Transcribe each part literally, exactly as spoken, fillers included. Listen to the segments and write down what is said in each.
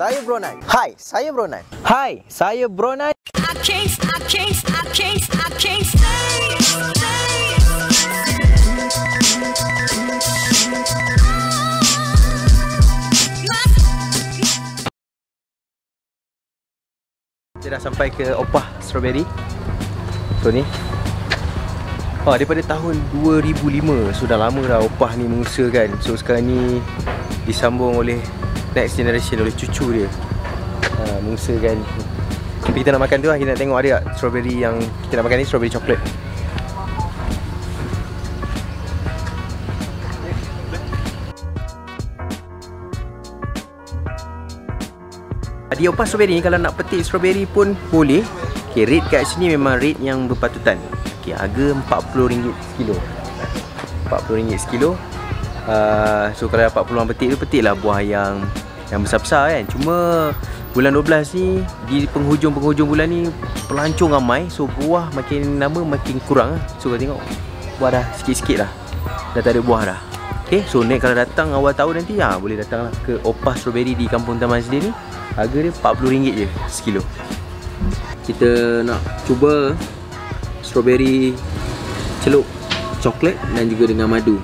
saya BroNan. Hai, saya BroNan. Hai, saya BroNan. I can't, I can't, I can't, I can't stay, stay. Kita dah sampai ke Opah Strawberry. So ni ha, daripada tahun dua ribu lima. So dah lama dah Opah ni mengusahakan. So sekarang ni disambung oleh next generation, oleh cucu dia ha, mengusahakan. Tapi kita nak makan tu lah, kita nak tengok ada tak strawberry yang kita nak makan ni, strawberry chocolate. Di Opah Strawberry ni kalau nak petik strawberry pun boleh. Okay, rate kat sini memang rate yang berpatutan. Okay, harga empat puluh ringgit sekilo. empat puluh ringgit sekilo. Uh, so kalau dapat peluang petik tu, petiklah buah yang yang besar-besar kan. Cuma bulan dua belas ni, di penghujung-penghujung bulan ni pelancong ramai. So buah makin lama makin kurang lah. So kalau tengok buah dah sikit-sikit lah. Dah tak ada buah dah. Okay, so next kalau datang awal tahun nanti ya, boleh datanglah ke Opah Strawberry di Kampung Taman Sedia ni. Harga dia empat puluh ringgit je sekilo. Kita nak cuba strawberry celup coklat dan juga dengan madu.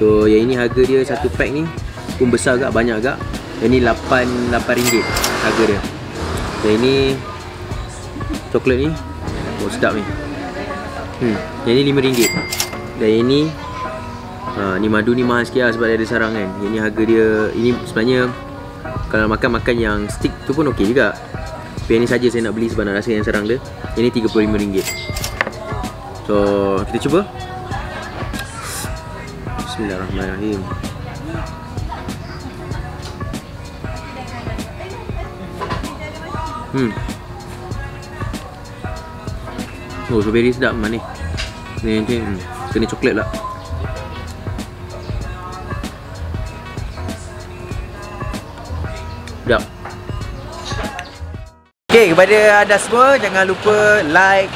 So yang ini harga dia satu pack ni pun besar agak, banyak agak. Yang ni lapan ringgit harga dia. Yang ini coklat ni, oh sedap ni. Hmm, yang ni lima ringgit. Dan yang ni ha, ni madu ni mahal sikit lah sebab dia ada sarang kan. Yang ni harga dia, ini sebenarnya kalau makan-makan yang stick tu pun okey juga. Tapi yang ni saja saya nak beli sebab nak rasa yang serang dia. Ini tiga puluh lima ringgit. So, kita cuba. Bismillahirrahmanirrahim. Hmm. Oh, strawberry sedap manis. Ni ni hmm. Kena coklat lah. Okay, kepada anda semua, jangan lupa like,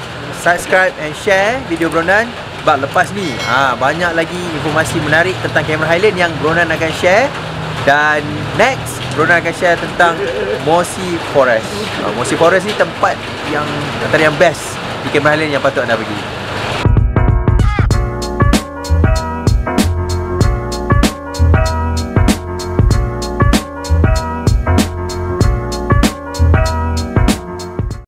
subscribe and share video BroNan. Sebab lepas ni ha, banyak lagi informasi menarik tentang Cameron Highlands yang BroNan akan share. Dan next, BroNan akan share tentang Mossy Forest. uh, Mossy Forest ni tempat yang antara yang best di Cameron Highlands yang patut anda pergi.